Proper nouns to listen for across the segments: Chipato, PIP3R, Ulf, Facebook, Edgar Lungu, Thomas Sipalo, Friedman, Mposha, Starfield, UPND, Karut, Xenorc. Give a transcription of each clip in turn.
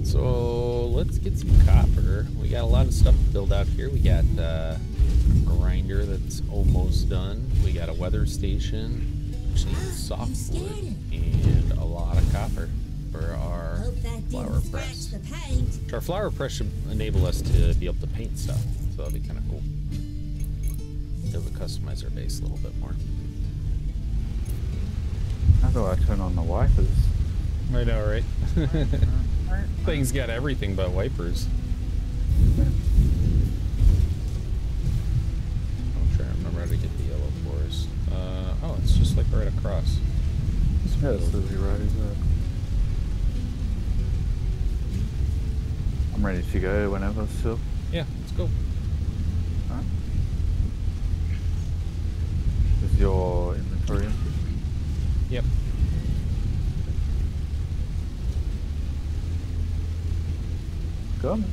Alright, so let's get some copper. We got a lot of stuff to build out here. We got a grinder that's almost done. We got a weather station, which needs softwood and a lot of copper for our flower press. So our flower press should enable us to be able to paint stuff, so that'll be kind of cool. It'll customize our base a little bit more. How do I turn on the wipers? I know, right? Thing's got everything but wipers. I'm trying to remember how to get the yellow forest. Oh, it's just like right across. Yeah, that's really right, isn't it? I'm ready to go whenever, so. Yeah, let's go. Alright. Is your inventory in? Yep. Gone.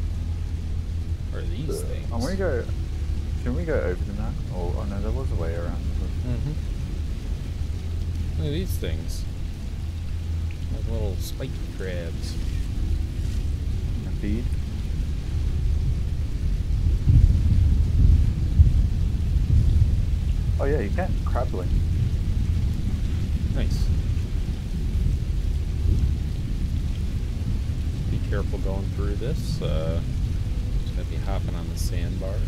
Or these things. I want to go. Can we go over the map? Oh no, there was a way around. Mm-hmm. Look at these things. Like little spiky crabs. And a feed. Oh yeah, you can crabling. Nice. Be careful going through this. Just gonna be hopping on the sandbars.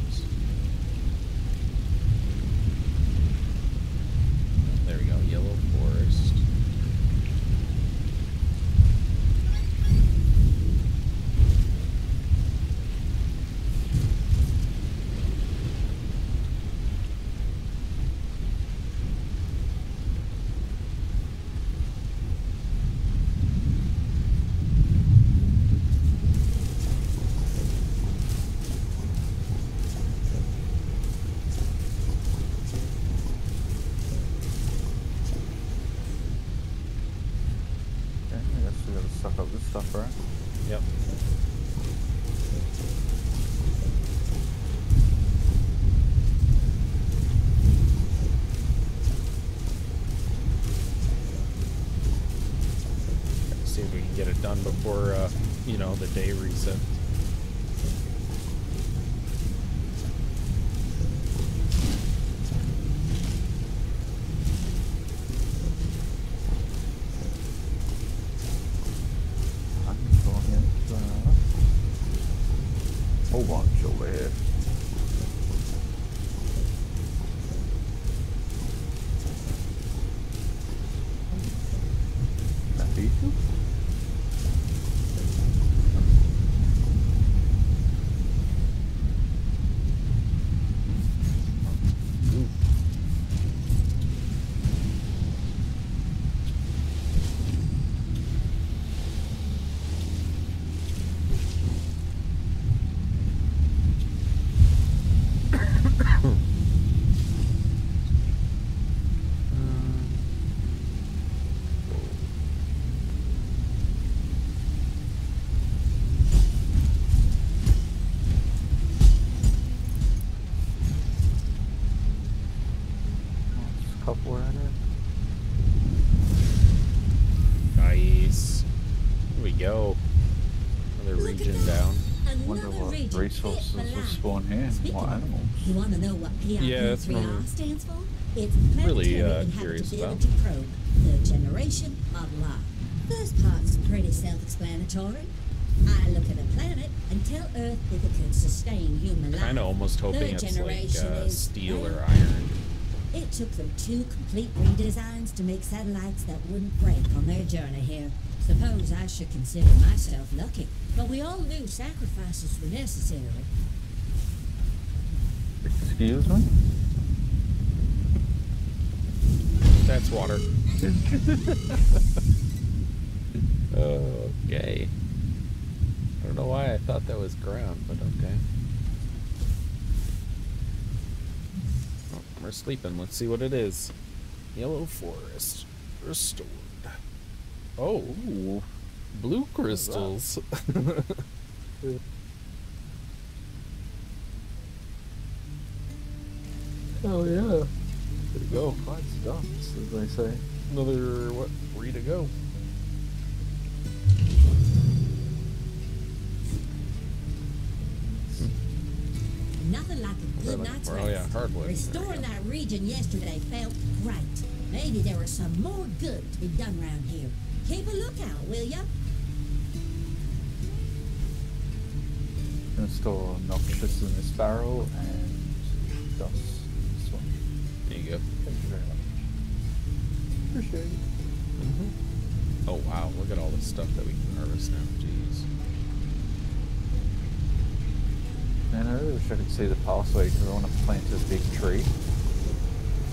There we go, yellow forest. Before, you know, the day reset. Hold on, she'll live. Resources will spawn here. What animals? You want to know what PIP3R stands for? It's really curious about. Probe, the generation of life. First part's pretty self-explanatory. I look at a planet and tell Earth if it can sustain human life. Kind of almost hoping it's like steel or iron. It took them 2 complete redesigns to make satellites that wouldn't break on their journey here. Suppose I should consider myself lucky, but we all knew sacrifices were necessary. Excuse me? That's water. Okay. I don't know why I thought that was ground, but okay. Oh, we're sleeping. Let's see what it is. Yellow forest. Restore. Oh, ooh. Blue crystals. Oh, yeah. There we go. Fine stuff, as they say. Another, what, 3 to go. did not spread. Oh yeah, hardwood. Restoring that region yesterday felt great. Maybe there was some more good to be done around here. Keep a lookout, will ya? Gonna store noxious in this barrel and dust. This one. There you go. Thank you very much. Appreciate it. Mm-hmm. Oh wow, look at all the stuff that we can harvest now. Jeez. Man, I really wish I could see the pathway because I want to plant a big tree. I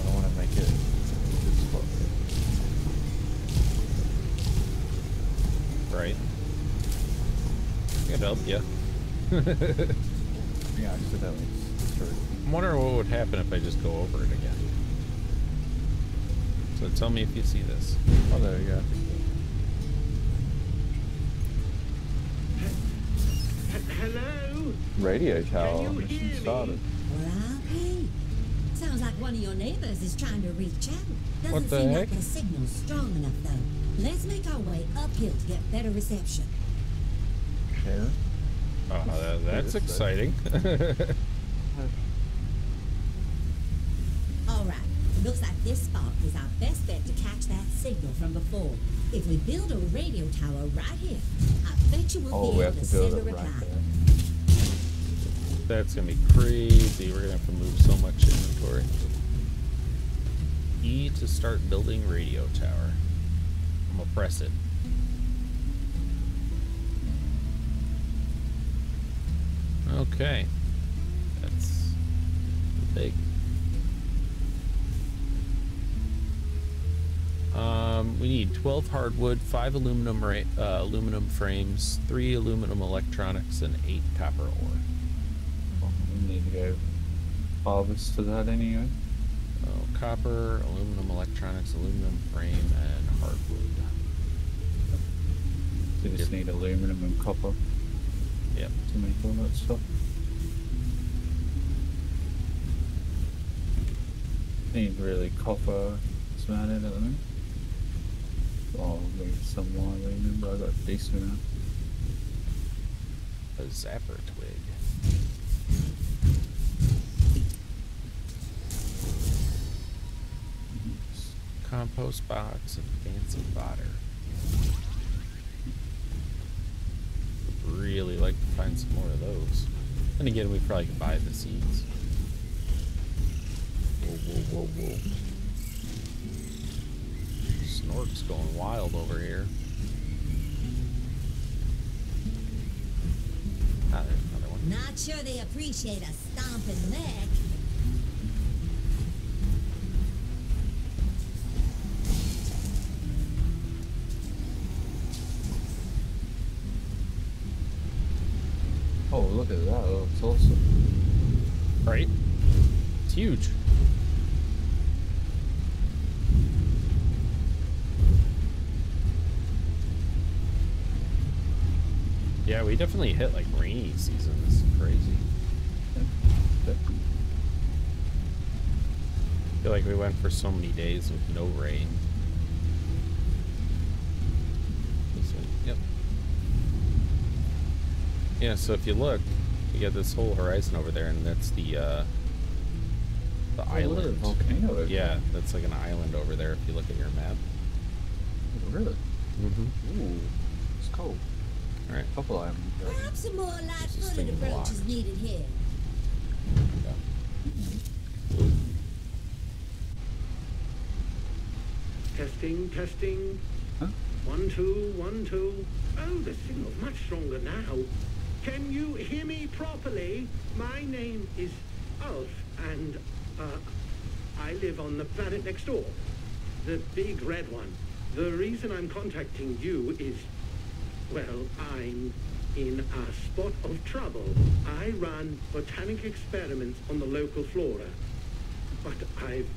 don't want to make it a good spot. Right. It helped, yeah. Yeah, accidentally. I'm wondering what would happen if I just go over it again. So tell me if you see this. Oh, there you go. Hello? Radio tower. Mission started. Well, hey. Sounds like one of your neighbors is trying to reach out. Doesn't what the seem heck? Like the signal's strong enough, though. Let's make our way uphill to get better reception. Yeah. That's exciting. Alright, looks like this spot is our best bet to catch that signal from before. If we build a radio tower right here, I bet you will be able to send a reply. Right that's going to be crazy. We're going to have to move so much inventory. E to start building radio tower. I'm going to press it. Okay, that's big. We need 12 hardwood, 5 aluminum aluminum frames, 3 aluminum electronics, and 8 copper ore. Well, we need to go harvest to that anyway. Oh, copper, aluminum electronics, aluminum frame, and hardwood. So we just need aluminum and copper. Yep. To make all that stuff. Need really copper smelted at the moment. Oh, leave some more aluminum, but I got a decent amount. A zapper twig. Compost box and fancy fodder. Really like to find some more of those. And again, we probably could buy the seeds. Whoa, whoa, whoa, whoa. Snork's going wild over here. Ah, there's another one. Not sure they appreciate a stomping neck. Oh, look at that, that looks awesome. Right? It's huge. Yeah, we definitely hit like rainy season. This is crazy. I feel like we went for so many days with no rain. This one, yep. Yeah, so if you look, you got this whole horizon over there, and that's the island. Volcano. Yeah, that's like an island over there. If you look at your map. Oh, really? Mm-hmm. Ooh, it's cold. All right, couple islands. Perhaps a more light-footed approach is needed here. Yeah. Testing, testing. Huh? 1, 2, 1, 2. Oh, the signal's much stronger now. Can you hear me properly? My name is Ulf, and I live on the planet next door. The big red one. The reason I'm contacting you is, well, I'm in a spot of trouble. I run botanic experiments on the local flora, but I've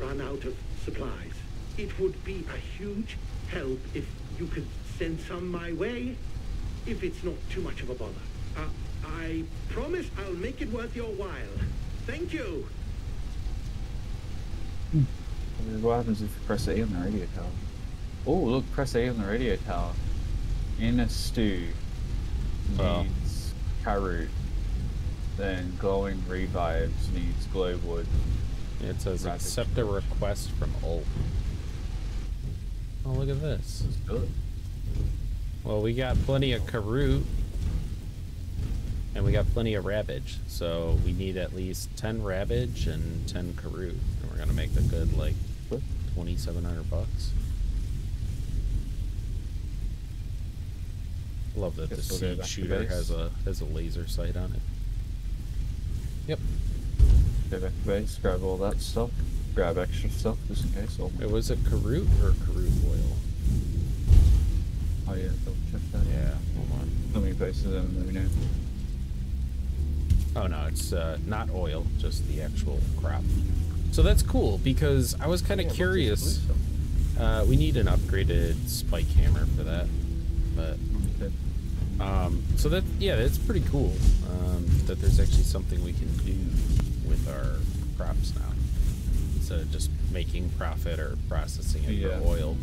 run out of supplies. It would be a huge help if you could send some my way. If it's not too much of a bother. I promise I'll make it worth your while. Thank you. What happens if you press A on the radio tower? Oh, look, press A on the radio tower. In a stew. Needs carrot. Then glowing revives needs glowwood. It says accept a request from Ulf. Oh, look at this. This is good. Well, we got plenty of Karut. And we got plenty of Ravage, so we need at least 10 Ravage and 10 Karut. And we're gonna make the good, like, $2,700 bucks. Love that the seed shooter has a laser sight on it. Yep. Go back to base, grab all that stuff, grab extra stuff just in case. It was a Karut or Karut oil? Oh yeah, double check that. Yeah, hold on. How many bases are in there now? Oh no, it's not oil, just the actual crop. So that's cool, because I was kind of curious. We need an upgraded spike hammer for that, but so that, yeah, that's pretty cool that there's actually something we can do with our crops now instead of just making profit or processing it for oil.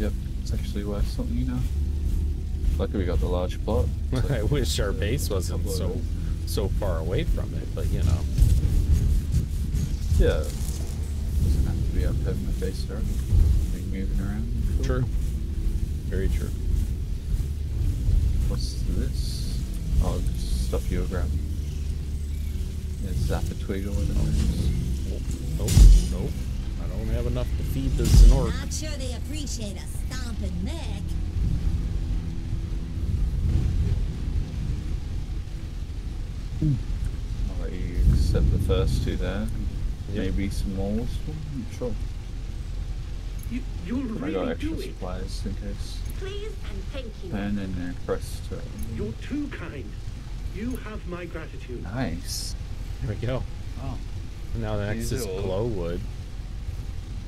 Yep, it's actually worth something, you know. Luckily we got the large plot. So I wish our base wasn't so far away from it, but you know. Yeah. Doesn't have to be up having my base there. Moving around. Cool. True. Very true. What's this? Oh, stuff you were grabbing. Is that the Tweedle in it? Nope. Nope. I don't have enough to feed the Xenorc. I'm sure they appreciate a stomping neck. I'll let you accept the first two there. Yep. Maybe some more. I'm sure. You'll really do it. I got extra supplies in case. Please and thank you. And then press to it. You're too kind. You have my gratitude. Nice. There we go. Oh. And now the next is glowwood.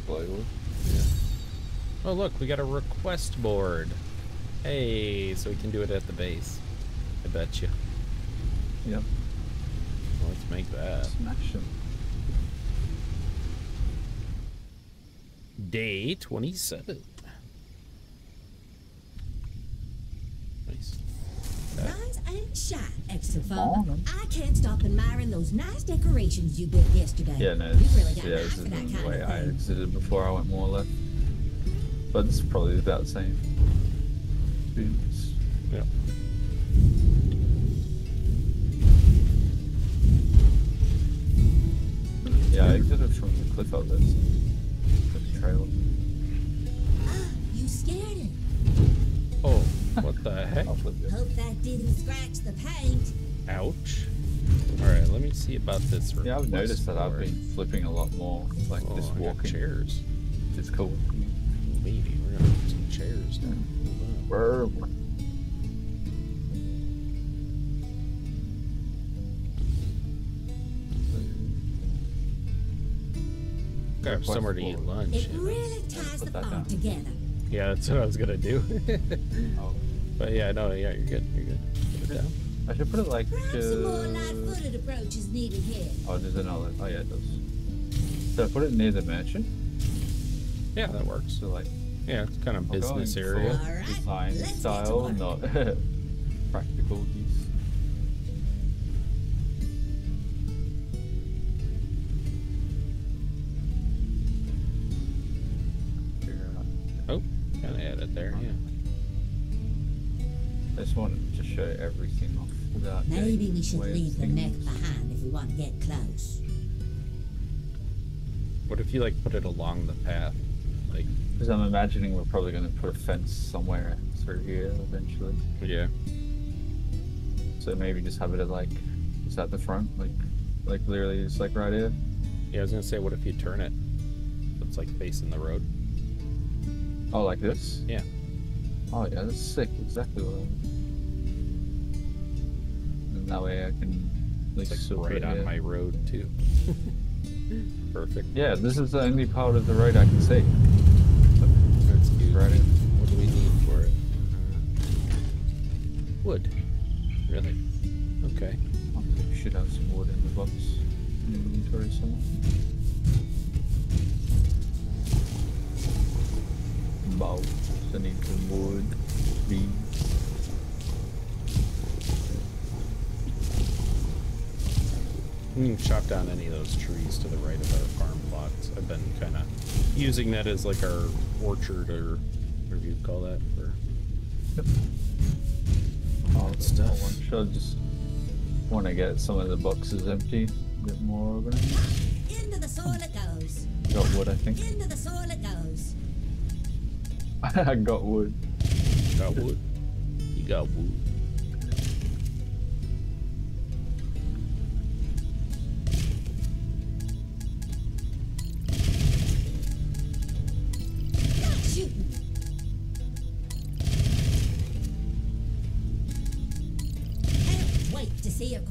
Glowwood? Yeah. Oh look, we got a request board. Hey, so we can do it at the base. I bet you. Yep. Well, let's make that. Smash him. Day 27. Nice. Rise and shine, extra fun. I can't stop admiring those nice decorations you built yesterday. Yeah, no, you really got nice for that kind of way I exited before I went more left. But it's probably about the same. Yeah. Yeah, I exited from the cliff out there. The trailer. Ah, you scared him. Oh, what the heck? Hope that didn't scratch the paint. Ouch. Alright, let me see about this. Yeah, I've noticed that I've been flipping a lot more. Like just walking. Chairs. It's cool. Maybe we're gonna have some chairs now. Hold on. Grab somewhere to eat lunch. It really ties the bond together. Yeah, that's what I was gonna do. Oh. But yeah, no, yeah, you're good. You're good. Put it down. I should put it like. Some more light-footed approach is needed here. Oh, there's another. Oh yeah, it does. So I put it near the mansion. Yeah, that works. So like, yeah, it's kind of business area. Right, design style, not practical use. Oh, kind of add it there, yeah. I just wanted to show everything off without maybe we should leave the neck behind if we want to get close. What if you, like, put it along the path? Like, because I'm imagining we're probably going to put a fence somewhere through here eventually. Yeah. So maybe just have it at, like, is that the front? Like literally it's, like, right here? Yeah, I was going to say, what if you turn it? It's, like, facing the road. Oh, like this? Yeah. Oh yeah, that's sick. Exactly what I want. And that way I can... It's like right on my road too. Perfect. Yeah, this is the only part of the road I can see. That's cute. Right. What do we need for it? Wood. Really? Okay. I think we should have some wood in the box. In the inventory somewhere. Bow. I need some wood, beans. We can chop down any of those trees to the right of our farm plots. I've been kind of using that as like our orchard or whatever you'd call that for all that stuff. I'll just want to get some of the boxes empty, a bit more organized. Into the soil it goes. Got wood, I think. Into the soil it goes. I got wood. Got wood. You got wood.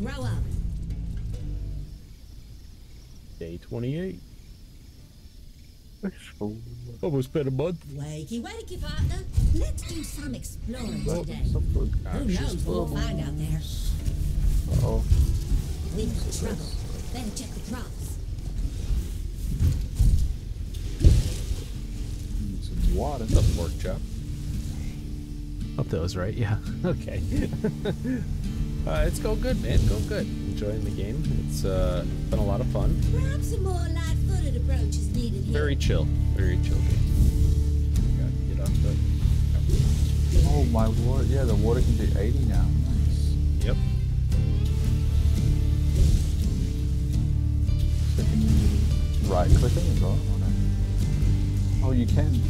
Grow up. Day 28. Almost been a month. Wakey, wakey, partner. Let's do some exploring today. Who knows what we'll find out there? Uh oh. We've got trouble. Better check the crops. Need some water. Up, pork chop. Up those, right? Yeah. Okay. It's going good, man. Going good. Enjoying the game. It's been a lot of fun. Perhaps a more light-footed approach is needed here. Very chill. Very chill game. Got to get off the... Oh my word! Yeah, the water can do 80 now. Nice. Yep. So can you right-click it as well? Oh, you can.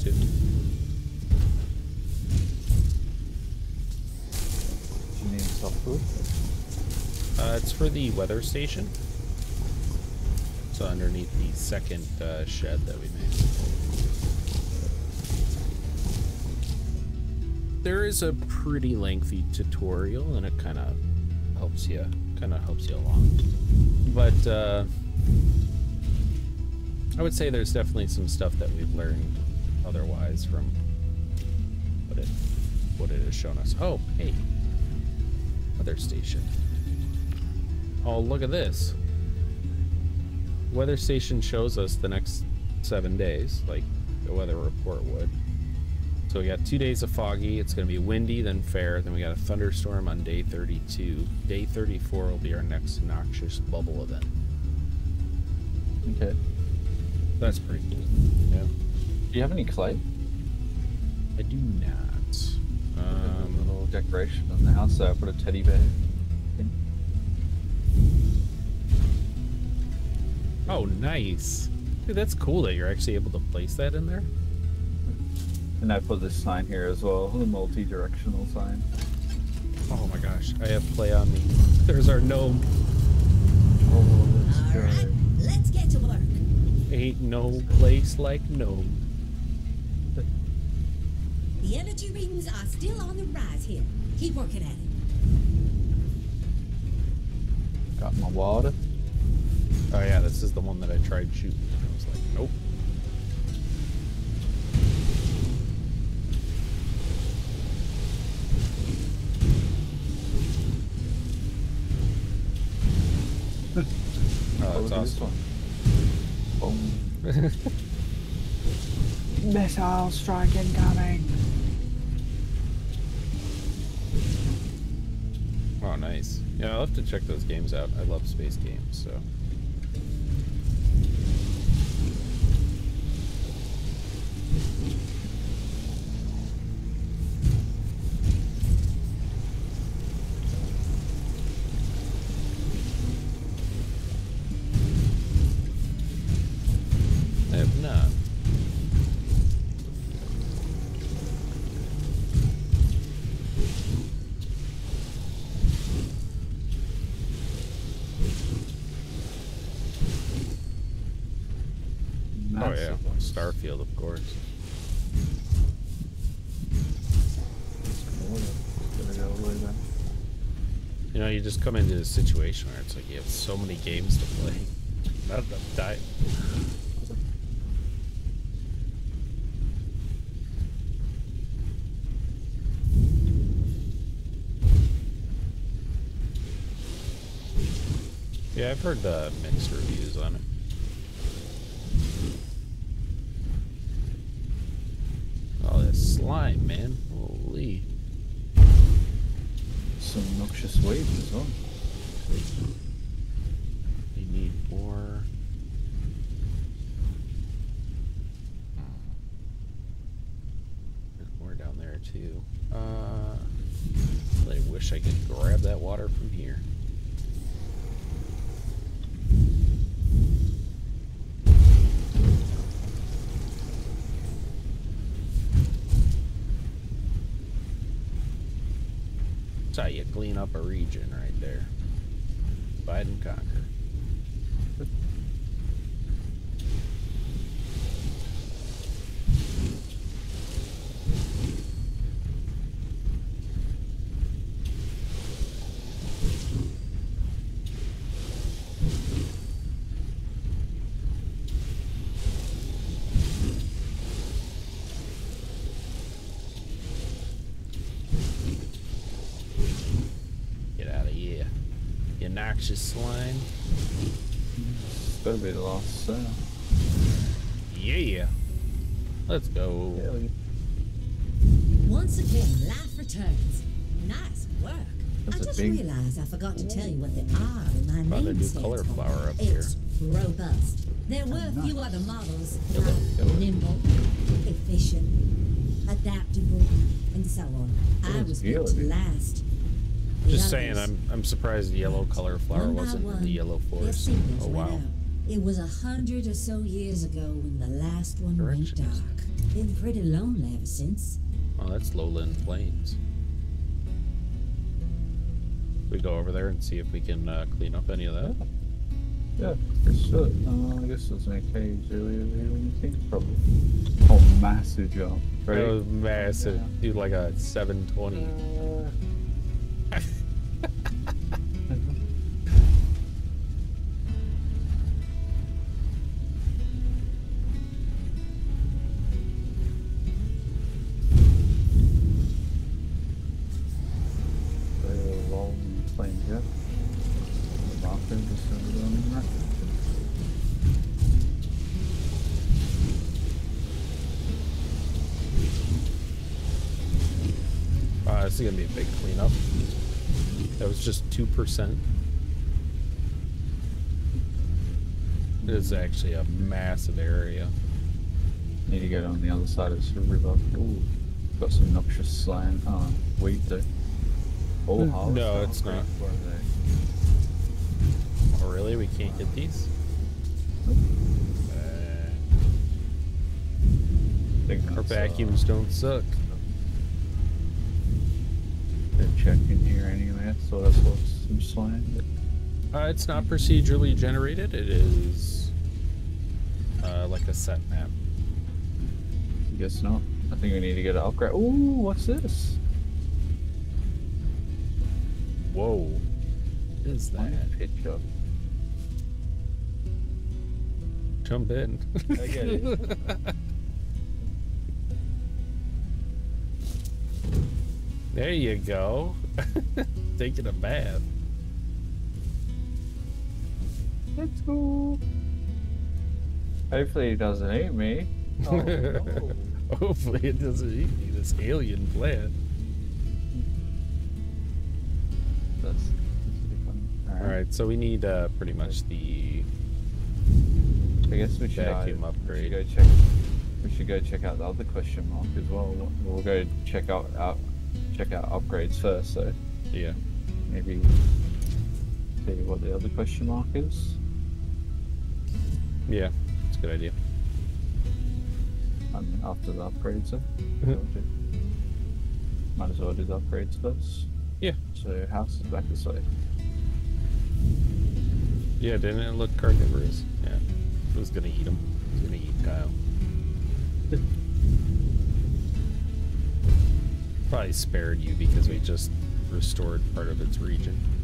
Too. Do you need soft food? It's for the weather station. It's underneath the second shed that we made. There is a pretty lengthy tutorial, and it kind of helps you along. But I would say there's definitely some stuff that we've learned otherwise from what it has shown us. Oh, hey, weather station. Oh, look at this. Weather station shows us the next 7 days, like the weather report would. So we got 2 days of foggy. It's going to be windy, then fair. Then we got a thunderstorm on day 32. Day 34 will be our next noxious bubble event. Okay. That's pretty cool. Yeah. Do you have any clay? I do not. A little decoration on the house, so I put a teddy bear in. Oh, nice. Dude, that's cool that you're actually able to place that in there. And I put this sign here as well, the multi-directional sign. Oh my gosh, I have clay on me. There's our gnome. Oh, that's good. Alright, let's get to work. Ain't no place like gnome. The energy readings are still on the rise here. Keep working at it. Got my water. Oh yeah, this is the one that I tried shooting. I was like, nope. Oh, that's awesome. Boom. Missile strike incoming. Oh, nice. Yeah, I'll have to check those games out. I love space games, so. I have not. Oh yeah, Starfield, of course. You You know, you just come into this situation where it's like you have so many games to play. Not enough time. Yeah, I've heard mixed reviews on it. Oh, that slime, man. Holy. Some noxious waves as well. We need more. There's more down there, too. I wish I could grab that water from here. That's how you clean up a region right there. Divide and conquer. Noxious slime. It's gonna be the last sound. Yeah. Let's go. Yeah. Once again, life returns. Nice work. That's I just realized I forgot to tell you what the R in my name is. Color flower up here. It's robust. There were a few other models like nimble, efficient, adaptable, and so on. I was built to last. Just saying, I'm surprised the yellow color flower wasn't in the yellow forest. Oh wow! It was 100 or so years ago when the last one went dark. Been pretty lonely ever since. Well, that's lowland plains. We go over there and see if we can clean up any of that. Yeah, for sure. I guess there's an cage earlier than you think, probably. Oh, massive job! Right? It was massive, dude, like a 720. This is gonna be a big cleanup. That was just 2%. It is actually a massive area. Need to get on the other side of this river. Ooh, got some noxious slime. Weed there. Oh, no, it's not. Oh, really? We can't get these? Our vacuums don't suck. Check in here anyway, so that's what's some slime. It's not procedurally generated, it is like a set map. Guess not. I think we need to get an upgrade. Ooh, what's this? Whoa. What is that? Picture. Jump in. I get it. There you go. Taking a bath. Let's go. Hopefully it doesn't eat me. Oh, no. Hopefully it doesn't eat me, this alien plant. Alright, so we need pretty much the vacuum upgrade. We should go check out the other question mark as well. We'll go check out upgrades first, so yeah, maybe see what the other question mark is. Yeah, that's a good idea. And after the upgrades, then might as well do the upgrades first. Yeah. So house is back this way. Yeah, didn't it look carnivorous? Yeah, it was gonna eat him. It was gonna eat Kyle. Probably spared you because we just restored part of its region.